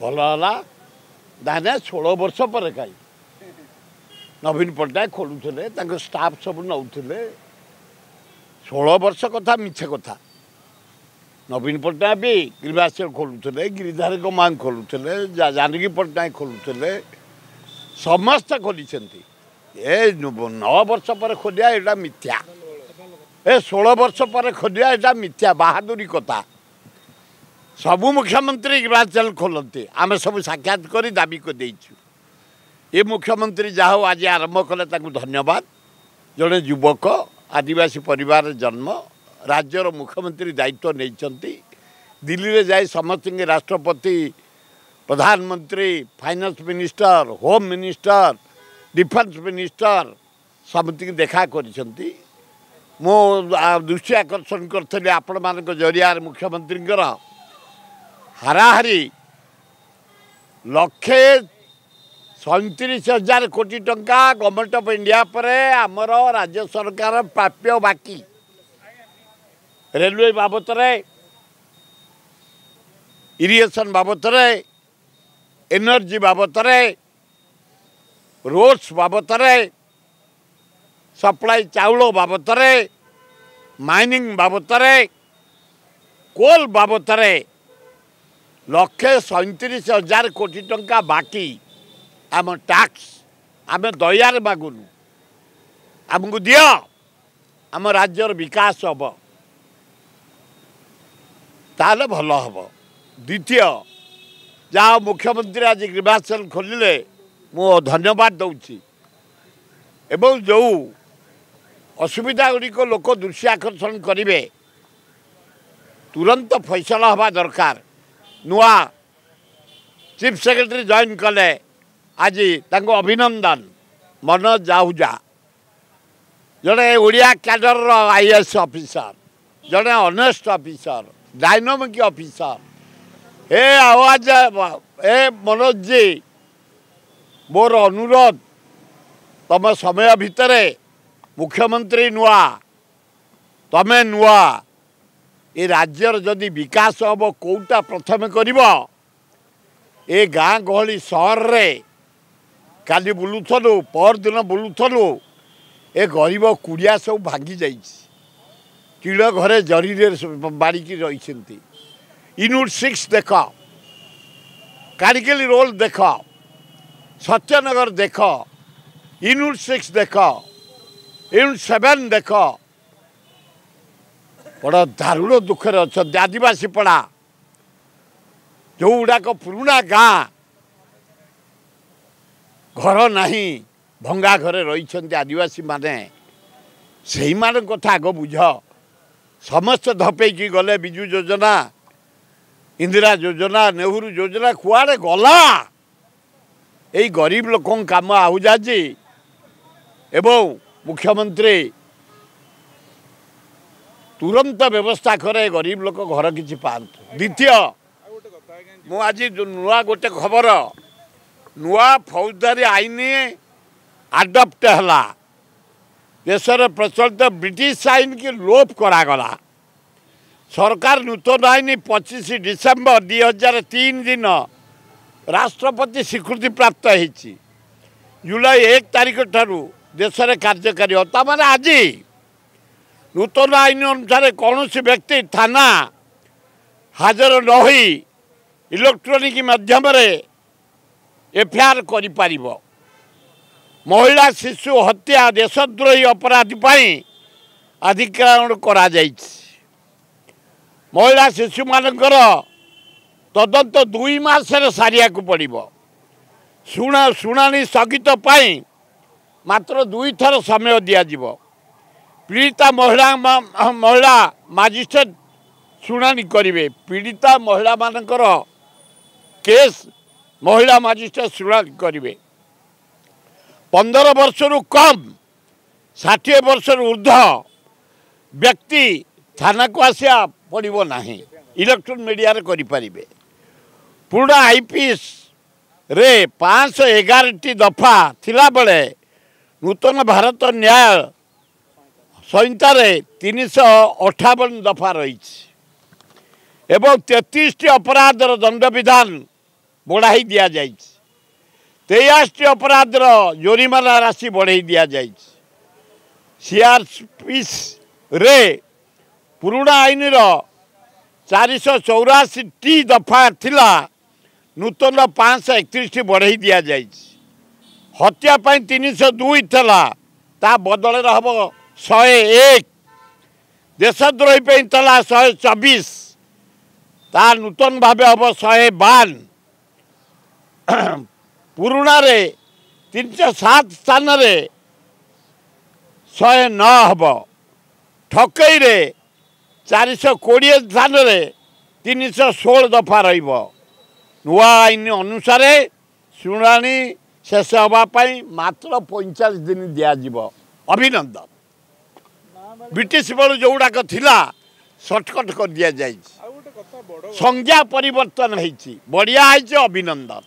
भलला दानिया 16 वर्ष पर खाई नवीन पट्टनायक खोलुले स्टाफ सब नौले 16 वर्ष कथा मिछे कथा नवीन पट्टनायक भी गिरिवासियल खोलुले गिरिधारी मांग खोलुले जानकी पट्टनायक खोलुले समस्ते खोली 9 वर्ष पर खोलिया एटा मिथ्या ए 16 वर्ष पर खोलिया एटा मिथ्या बहादुरी कथा सबू मुख्यमंत्री गिरिवासियल खोलते आम सब साक्षात कर दाबी को देइछु ये मुख्यमंत्री जा हो आज आरंभ कले धन्यवाद जड़े युवक आदिवासी परिवार जन्म राज्यर मुख्यमंत्री दायित्व नहीं दिल्ली में जा समस्त राष्ट्रपति प्रधानमंत्री finance minister home minister defence minister समस्त देखा कर मो दृष्टि आकर्षण करी आपण मान जरिया मुख्यमंत्री हाराहारी लक्षे 37,000 कोटी टंका गवर्नमेंट ऑफ इंडिया पर आमर राज्य सरकार प्राप्य बाकी रेलवे बाबत इरिगेशन बाबत एनर्जी बाबत रोड्स बाबत सप्लाई चावल बाबत माइनिंग बाबत कोल बाबत 1,37,000 कोटी टंका बाकी आम टैक्स आम दयार मागुनु आमको दि आम राज्यर विकास हम ताल भल हम द्वितीय जहाँ मुख्यमंत्री आज गिरिवासियल खोलिले मो धन्यवाद दौची एवं जो असुविधा गुड़िक लोक दृष्टि आकर्षण करेंगे तुरंत फैसला हवा दरकार नुआ चीफ सेक्रेटरी जॉइन कले आज तक अभिनंदन मनोज जाहुजा जड़े ओडिया कैडर आईएएस ऑफिसर जड़े ऑनेस्ट ऑफिसर डायनामिक ऑफिसर हे आवाज हे मनोज जी मोर अनुरोध तुम समय भीतर मुख्यमंत्री नुआ तमें नुआ ये राज्यर जदि विकास हम कौटा प्रथम कर गाँ गहली सहर में काली बुलूलू परदिन बुलूलू ए गरीब कूड़िया सब भांगी जाड़ घरे जरी बाड़िकी रही यूनिट 6 देख कारिकली रोल देख सत्यनगर देख यूनिट 6 देख यूनिट 7 देख बड़ा दारुण दुखर अच्छा आदिवासी पड़ा जो गुड़ाक पुराणा गाँ घर नहीं भंगा घरे रही आदिवासी माने से मान कथा आग बुझ समस्त धपेकी गले बिजु योजना इंदिरा योजना नेहरू योजना कुआड़े गला यही गरीब लोक काम आहुजा जी एवं मुख्यमंत्री तुरंत व्यवस्था करे गरीब लोक घर किसी पात द्वितीय मु आज नुआ गोटे खबर नुआ फौजदारी आईन आडप्ट है देश प्रचलित ब्रिटिश आईन की लोप करागला सरकार नूतन आईन 25 डिसेम्बर 2003 दिन राष्ट्रपति स्वीकृति प्राप्त होती जुलाई 1 तारीख ठारू देश कार्यकारी होता माने आज नूतन आईन अनुसार कौन सी व्यक्ति थाना हाजर न हो इलेक्ट्रोनिक माध्यम एफआईआर करि पारिबो महिला शिशु हत्या देशद्रोही अपराध पाई अधिकरण करा जाइछि महिला शिशु मानकर तदंत 2 मास सारिया को पड़िबो शुणाणी स्थगित पाई मात्र 2 थर समय दिया जिवो पीड़िता महिला मजिस्ट्रेट शुणाणी करिवे पीड़िता महिला मानकर केस महिला मजिस्ट्रेट शुणाणी करेंगे 15 वर्षरू कम 60 वर्षर ऊर्ध व्यक्ति थाना को आसा पड़ो ना इलेक्ट्रोनिक मीडिया करें पुराणा आईपीएस रे 511 दफा थिला बेले नूतन भारत न्याय संहिता 358 दफा रही 33 अपराधर दंड विधान बढ़ाई दि जाए 23टी अपराधर जोरीमाना राशि बढ़ाई दि जाए। सीआरपीस रे पुराणा आईन 484टी दफा थिला नूतन 531 बढ़ाई दि जाए। हत्यापाई 302 था ता बदल हम 101 देशद्रोही था 124 ता नूतन भाव हम 152 पुराणा 307 स्थान 109 हम ठकई 420 स्थान 316 दफा रुआ आईन अनुसार शुणाणी शेष होगापाई मात्र 45 दिन दिज्व। अभिनंदन ब्रिटिश बेलू जो गुड़ाक सर्टकट कर दि जाए संज्ञा परिवर्तन होती बढ़िया है। अभिनंदन।